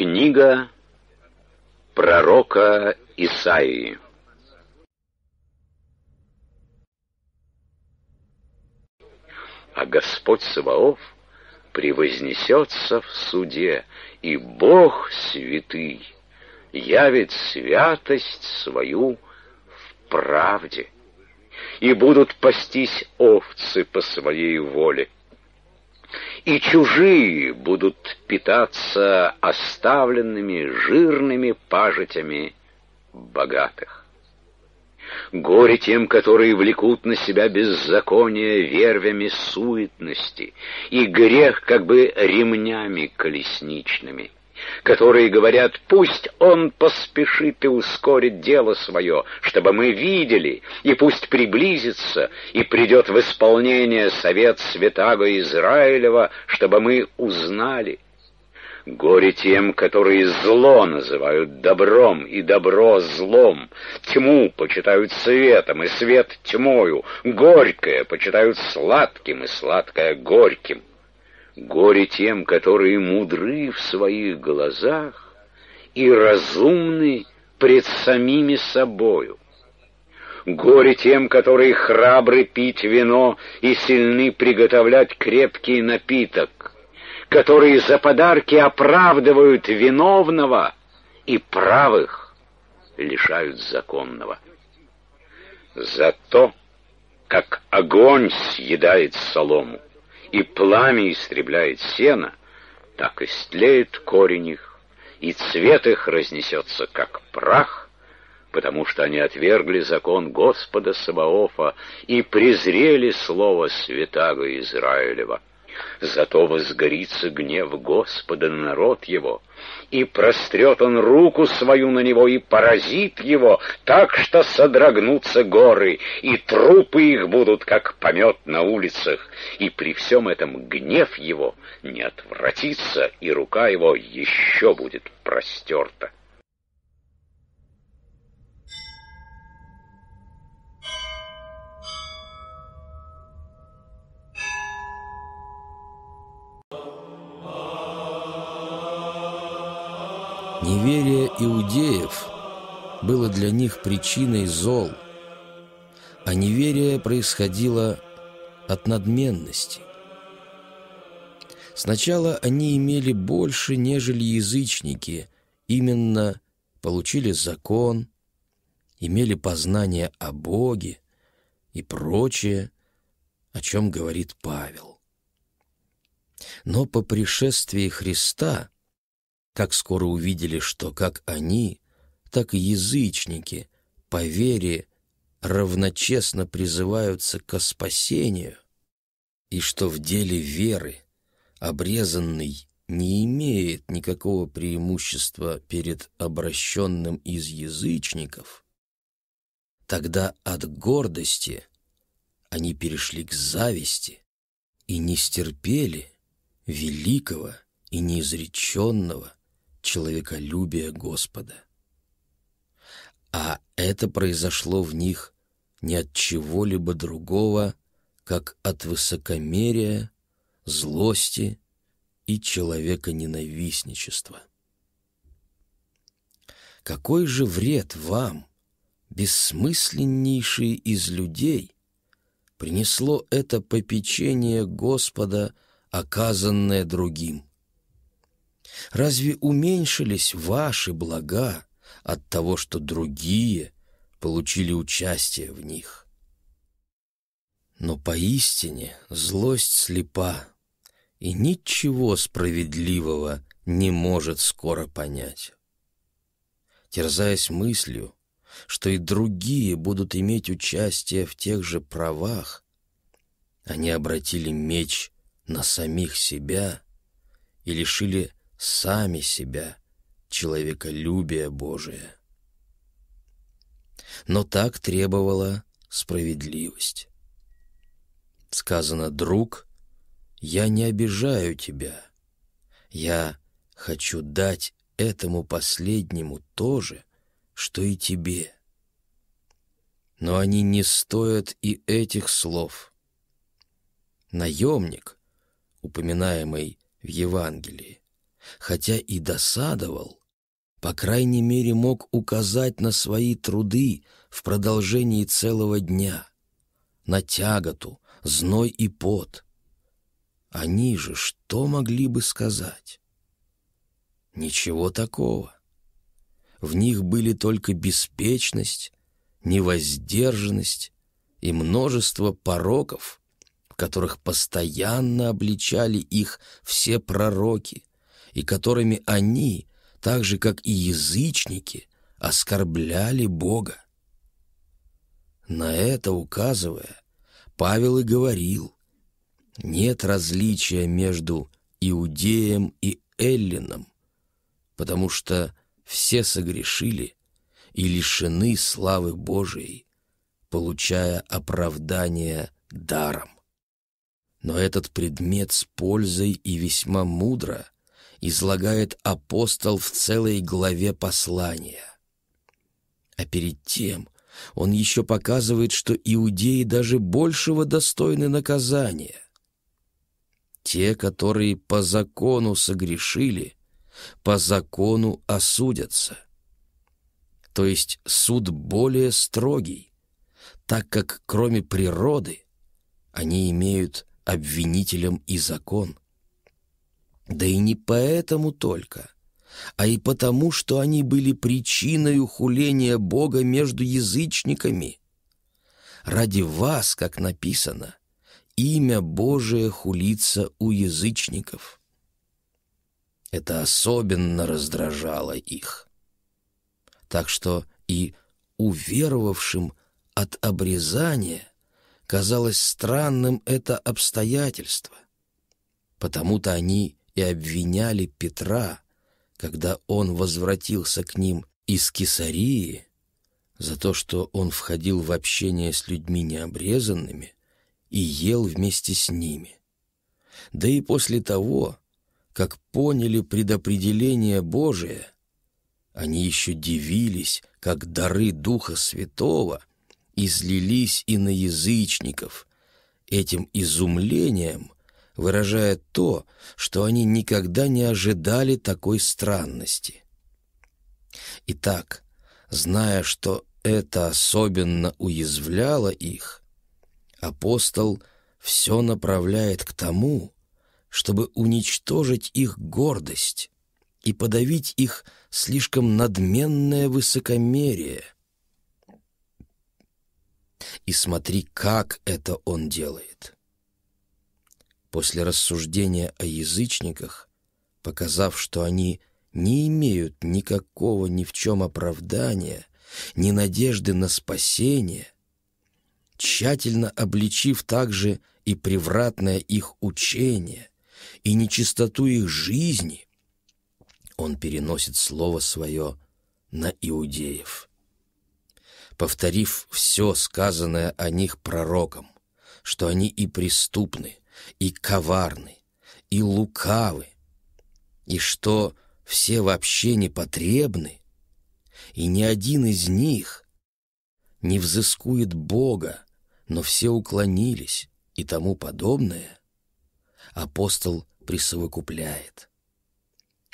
Книга пророка Исаии. А Господь Саваоф превознесется в суде, и Бог святый явит святость свою в правде, и будут пастись овцы по своей воле, и чужие будут питаться оставленными жирными пажитями богатых. Горе тем, которые влекут на себя беззаконие вервями суетности, и грех как бы ремнями колесничными, которые говорят: пусть он поспешит и ускорит дело свое, чтобы мы видели, и пусть приблизится, и придет в исполнение совет святаго Израилева, чтобы мы узнали. Горе тем, которые зло называют добром, и добро злом, тьму почитают светом, и свет тьмою, горькое почитают сладким, и сладкое горьким. Горе тем, которые мудры в своих глазах и разумны пред самими собою. Горе тем, которые храбры пить вино и сильны приготовлять крепкий напиток, которые за подарки оправдывают виновного и правых лишают законного. За то, как огонь съедает солому и пламя истребляет сено, так истлеет корень их, и цвет их разнесется, как прах, потому что они отвергли закон Господа Саваофа и презрели слово святаго Израилева. Зато возгорится гнев Господа на народ его, и прострет он руку свою на него и поразит его, так что содрогнутся горы, и трупы их будут, как помет на улицах, и при всем этом гнев его не отвратится, и рука его еще будет простерта. Неверие иудеев было для них причиной зол, а неверие происходило от надменности. Сначала они имели больше, нежели язычники, именно получили закон, имели познание о Боге и прочее, о чем говорит Павел. Но по пришествии Христа, как скоро увидели, что как они, так и язычники по вере равночестно призываются ко спасению, и что в деле веры обрезанный не имеет никакого преимущества перед обращенным из язычников, тогда от гордости они перешли к зависти и не стерпели великого и неизреченного человеколюбия Господа. А это произошло в них не от чего-либо другого, как от высокомерия, злости и человеконенавистничества. Какой же вред вам, бессмысленнейшие из людей, принесло это попечение Господа, оказанное другим? Разве уменьшились ваши блага от того, что другие получили участие в них? Но поистине злость слепа, и ничего справедливого не может скоро понять. Терзаясь мыслью, что и другие будут иметь участие в тех же правах, они обратили меч на самих себя и лишили сами себя человеколюбие Божие. Но так требовала справедливость. Сказано: друг, я не обижаю тебя, я хочу дать этому последнему то же, что и тебе. Но они не стоят и этих слов. Наемник, упоминаемый в Евангелии, хотя и досадовал, по крайней мере мог указать на свои труды в продолжении целого дня, на тяготу, зной и пот. Они же что могли бы сказать? Ничего такого. В них были только беспечность, невоздержанность и множество пороков, в которых постоянно обличали их все пророки и которыми они, так же как и язычники, оскорбляли Бога. На это указывая, Павел и говорил: нет различия между иудеем и эллином, потому что все согрешили и лишены славы Божией, получая оправдание даром. Но этот предмет с пользой и весьма мудро излагает апостол в целой главе послания. А перед тем он еще показывает, что иудеи даже большего достойны наказания. Те, которые по закону согрешили, по закону осудятся. То есть суд более строгий, так как кроме природы они имеют обвинителем и закон. Да и не поэтому только, а и потому, что они были причиной хуления Бога между язычниками. Ради вас, как написано, имя Божие хулится у язычников. Это особенно раздражало их. Так что и уверовавшим от обрезания казалось странным это обстоятельство. Потому-то они и обвиняли Петра, когда он возвратился к ним из Кесарии, за то, что он входил в общение с людьми необрезанными и ел вместе с ними. Да и после того, как поняли предопределение Божие, они еще дивились, как дары Духа Святого излились и на язычников, этим изумлением выражая то, что они никогда не ожидали такой странности. Итак, зная, что это особенно уязвляло их, апостол все направляет к тому, чтобы уничтожить их гордость и подавить их слишком надменное высокомерие. И смотри, как это он делает. После рассуждения о язычниках, показав, что они не имеют никакого ни в чем оправдания, ни надежды на спасение, тщательно обличив также и превратное их учение, и нечистоту их жизни, он переносит слово свое на иудеев. Повторив все сказанное о них пророком, что они и преступны, и коварны, и лукавы, и что все вообще непотребны, и ни один из них не взыскует Бога, но все уклонились и тому подобное, апостол присовокупляет: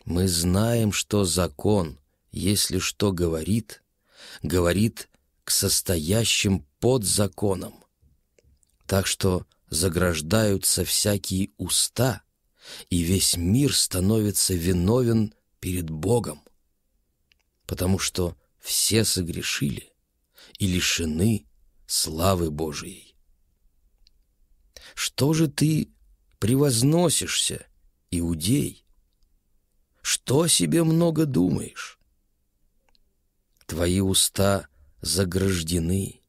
мы знаем, что закон, если что говорит, говорит к состоящим под законом. Так что заграждаются всякие уста, и весь мир становится виновен перед Богом, потому что все согрешили и лишены славы Божией. Что же ты превозносишься, иудей? Что о себе много думаешь? Твои уста заграждены,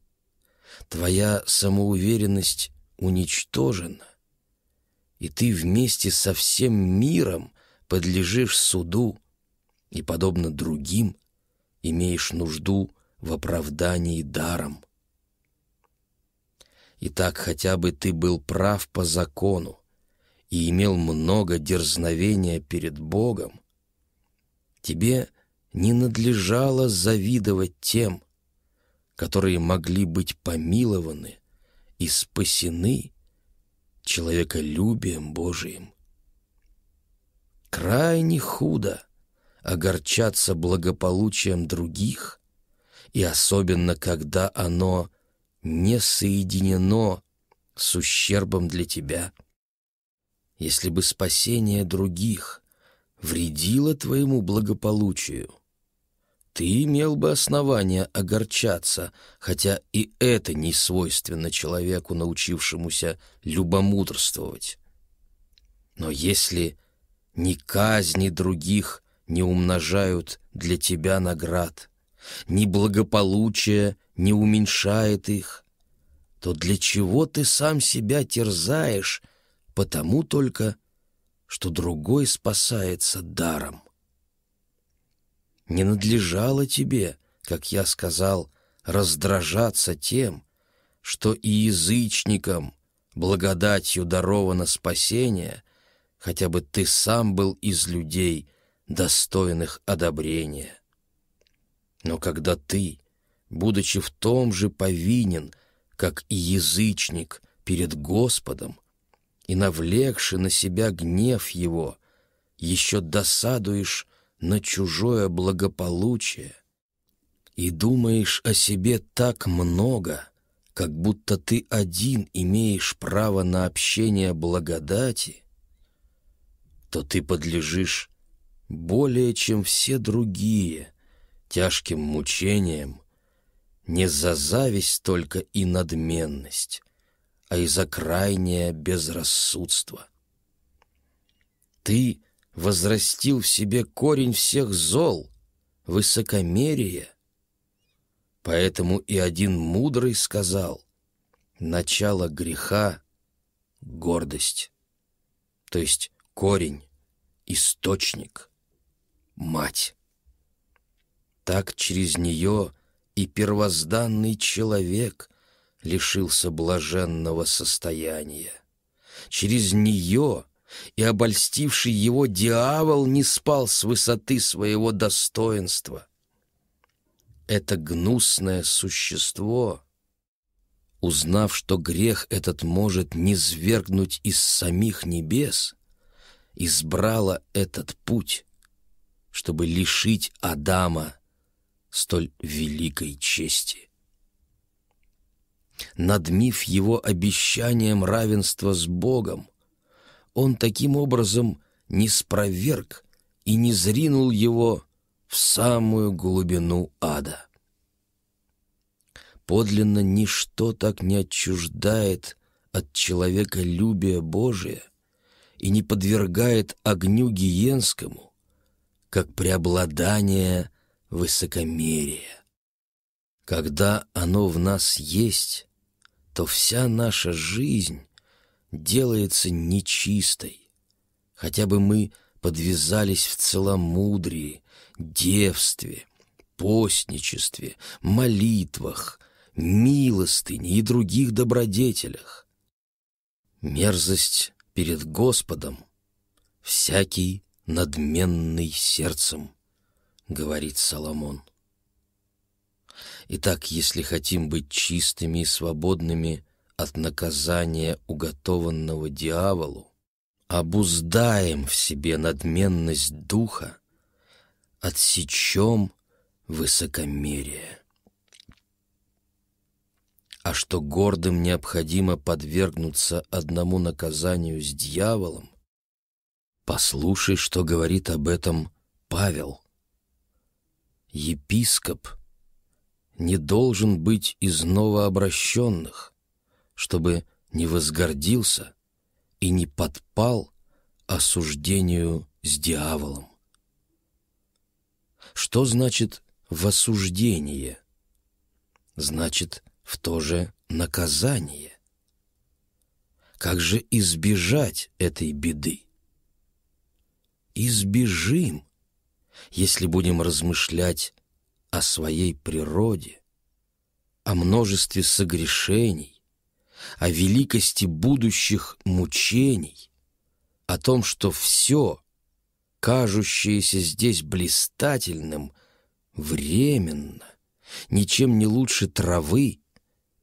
твоя самоуверенность уничтожена, и ты вместе со всем миром подлежишь суду и, подобно другим, имеешь нужду в оправдании даром. Итак, хотя бы ты был прав по закону и имел много дерзновения перед Богом, тебе не надлежало завидовать тем, которые могли быть помилованы и спасены человеколюбием Божиим. крайне худо огорчаться благополучием других, и особенно когда оно не соединено с ущербом для тебя. Если бы спасение других вредило твоему благополучию, ты имел бы основания огорчаться, хотя и это не свойственно человеку, научившемуся любомудрствовать. Но если ни казни других не умножают для тебя наград, ни благополучие не уменьшает их, то для чего ты сам себя терзаешь, потому только, что другой спасается даром? Не надлежало тебе, как я сказал, раздражаться тем, что и язычникам благодатью даровано спасение, хотя бы ты сам был из людей, достойных одобрения. Но когда ты, будучи в том же повинен, как и язычник перед Господом, и навлекши на себя гнев Его, еще досадуешь на чужое благополучие и думаешь о себе так много, как будто ты один имеешь право на общение благодати, то ты подлежишь более чем все другие тяжким мучениям не за зависть только и надменность, а и за крайнее безрассудство. Ты возрастил в себе корень всех зол, высокомерие. Поэтому и один мудрый сказал: начало греха — гордость, то есть корень, источник, мать. Так через нее и первозданный человек лишился блаженного состояния. Через нее и обольстивший его дьявол не спал с высоты своего достоинства. Это гнусное существо, узнав, что грех этот может низвергнуть из самих небес, избрало этот путь, чтобы лишить Адама столь великой чести. Надмив его обещанием равенства с Богом, он таким образом не спроверг и не зринул его в самую глубину ада. Подлинно ничто так не отчуждает от человека любие Божие и не подвергает огню гиенскому, как преобладание высокомерие. Когда оно в нас есть, то вся наша жизнь делается нечистой, хотя бы мы подвязались в целомудрии, девстве, постничестве, молитвах, милостыне и других добродетелях. Мерзость перед Господом всякий надменный сердцем, говорит Соломон. Итак, если хотим быть чистыми и свободными от наказания, уготованного дьяволу, обуздаем в себе надменность духа, отсечем высокомерие. А что гордым необходимо подвергнуться одному наказанию с дьяволом, послушай, что говорит об этом Павел. Епископ не должен быть из новообращенных, чтобы не возгордился и не подпал осуждению с дьяволом. Что значит «в осуждение»? Значит, в то же наказание. Как же избежать этой беды? Избежим, если будем размышлять о своей природе, о множестве согрешений, о великости будущих мучений, о том, что все, кажущееся здесь блистательным, временно, ничем не лучше травы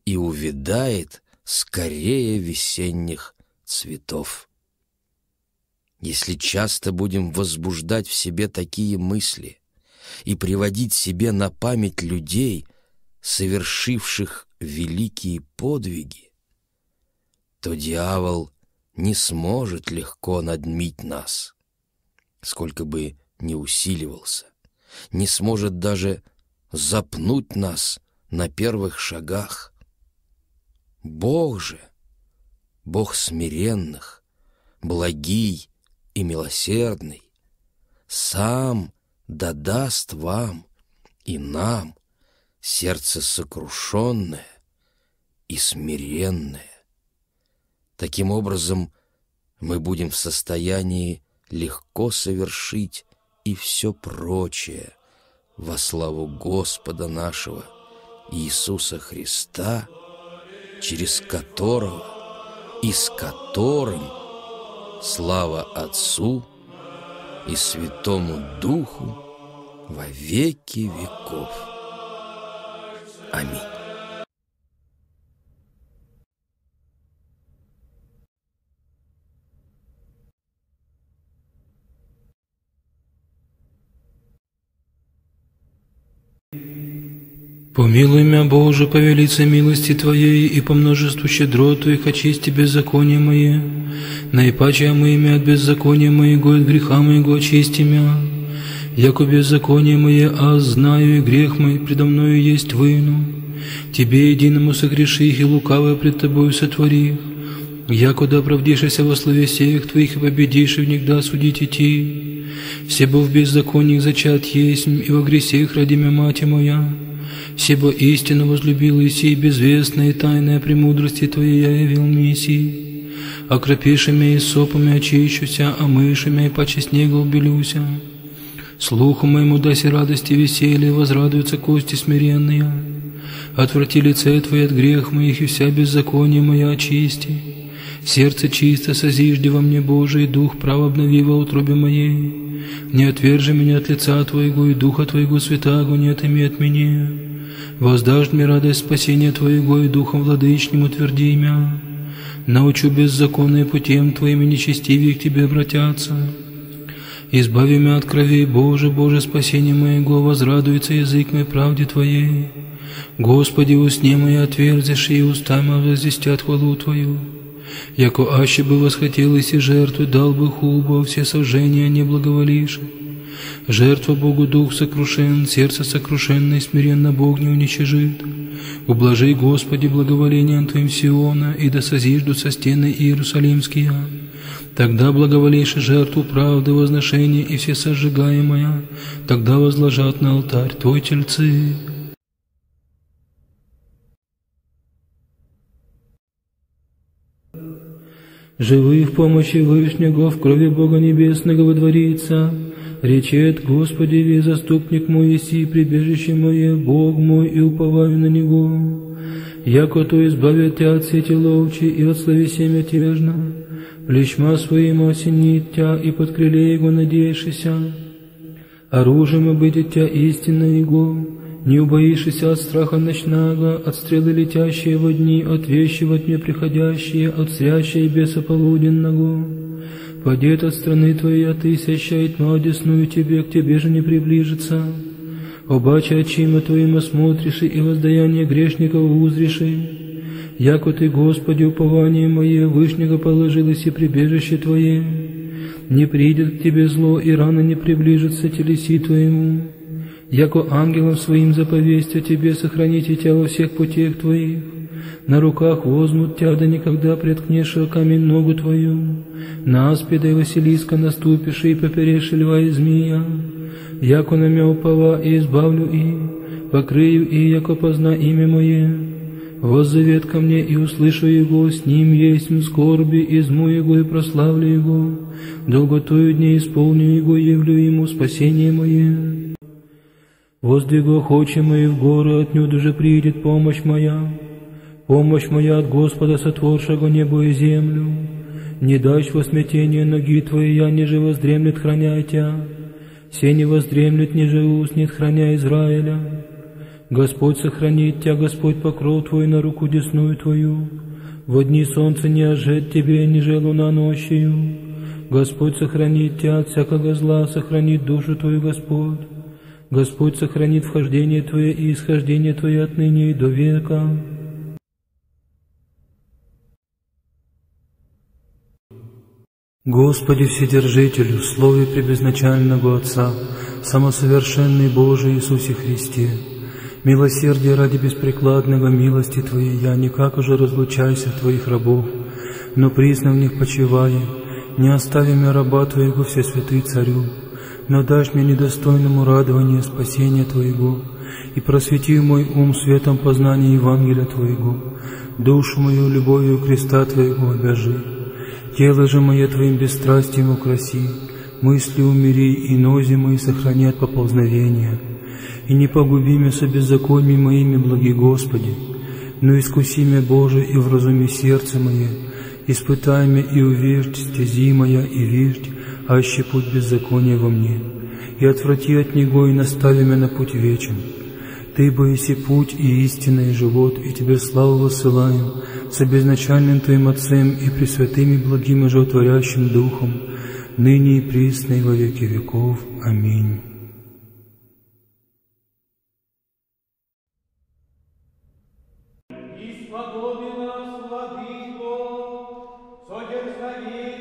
и увядает скорее весенних цветов. Если часто будем возбуждать в себе такие мысли и приводить себе на память людей, совершивших великие подвиги, то дьявол не сможет легко надмить нас, сколько бы ни усиливался, не сможет даже запнуть нас на первых шагах. Бог же, Бог смиренных, благий и милосердный, сам додаст вам и нам сердце сокрушенное и смиренное. Таким образом, мы будем в состоянии легко совершить и все прочее во славу Господа нашего Иисуса Христа, через которого и с которым слава Отцу и Святому Духу во веки веков. Аминь. Помилуй мя, Боже, по велице милости Твоей и по множеству щедрот Твоих очисти беззакония мои, наипаче омый мя от беззакония моего и от греха моего очисти мя, яко беззаконие мое, а знаю и грех мой предо мною есть выну, Тебе единому согреши их и лукавое пред Тобою сотвори, яко да оправдишься во слове сеях Твоих и победишь и в них да судить идти, себо в беззакониях зачат есть и во гресех родимя мати моя. Себо истину возлюбил Иси, и безвестное и тайное премудрости Твоей я явил миси. Окропишими и сопами очищуся, а мышами и паче снега убелюся. Слуху моему даси радости и веселье, возрадуются кости смиренные. Отврати лице Твое от грех моих, и вся беззаконие моя очисти. Сердце чисто созижди во мне, Боже, и дух прав обнови во утробе моей. Не отвержи меня от лица Твоего, и духа Твоего святаго не отыми от меня. Воздашь мне радость спасения Твоего, и духом владычним утверди мя. Научу беззаконные путем Твоим, и нечестивее к Тебе обратятся. Избави меня от крови, Боже, Боже, спасение моего, возрадуется язык мой правде Твоей. Господи, усне мои отверзишь, и уста мои возвестят хвалу Твою. Яко аще бы восхотелось и жертву дал бы хубо, все сожжения не благоволишь. Жертва Богу дух сокрушен, сердце сокрушенное, смиренно Бог не уничижит. Ублажи, Господи, благоволением Твоим Сиона, и да созиждутся стены Иерусалимские. Тогда благоволишь жертву правды, возношения и все сожигаемое, тогда возложат на алтарь Твой тельцы». Живы в помощи Вышнего, в крови Бога Небесного водворится. Речет Господи, ви заступник мой, иси, прибежище мое, Бог мой, и уповаю на Него. Яко то избавит Тя от сети ловчи и от слави семя тежна, плечма своим осенит Тя, и под крыле Его надеешься. Оружием обыдет Тя истинно Его, не убоишься от страха ночного, от стрелы летящие во дни, от вещи во тьме приходящие, от зрящие беса полуденного. Падет от страны Твоей, а Ты сящай тьма одесную Тебе, к Тебе же не приближится. Обаче очима Твоим осмотриши, и воздаяние грешников узреши. Яко Ты, Господи, упование мое, Вышнего положилось и прибежище Твое. Не придет к Тебе зло, и рано не приближится телеси Твоему. Яко ангелам своим заповесть о Тебе, сохраните Тебя во всех путях Твоих. На руках возьмут Тебя, да никогда преткнешь камень ногу Твою. На аспида и Василиска наступишь, и поперешь льва и змея. Яко на мя упова, и избавлю и, покрыю и, яко позна имя Мое. Воззовет ко Мне, и услышу Его, с Ним есть в скорби, изму Его и прославлю Его. Долготою дней исполню Его, явлю Ему спасение Мое. Воздвигу охочи мои в горы, отнюдь уже придет помощь моя. Помощь моя от Господа, сотворшего небо и землю. Не дашь во смятение ноги Твои, я ниже воздремлет, храня Тебя. Се не воздремлет, ниже уснет, храня Израиля. Господь сохранит Тебя, Господь покров Твой на руку десную Твою. Во дни солнце не ожжет Тебе, ниже луна ночью. Господь сохранит тебя от всякого зла, сохранит душу твою, Господь. Господь сохранит вхождение твое и исхождение твое отныне и до века. Господи Вседержителю, Слове Пребезначального Отца, Самосовершенный Божий Иисусе Христе, милосердие ради беспрекладного милости Твоей я никак уже разлучаюсь от Твоих рабов, но присно в них почивая, не остави меня раба Твоего, Всесвятый Царю, но дашь мне недостойному радование спасения Твоего, и просвети мой ум светом познания Евангелия Твоего, душу мою любовью креста Твоего обяжи, тело же мое Твоим бесстрастием украси, мысли умери и нози мои сохрани от поползновения. И не погуби меня со беззакониями моими, благи Господи, но искуси меня, Боже, и вразуми сердце мое, испытай меня и увиждь стези моя, и виждь, аще путь беззакония во мне, и отврати от него, и настави меня на путь вечен. Ты бы еси путь, и истина, и живот, и Тебе славу воссылаем, со безначальным Твоим Отцем и пресвятым и благим и животворящим Духом, ныне и присно и во веки веков. Аминь. Благови нас, Владыко, содержави.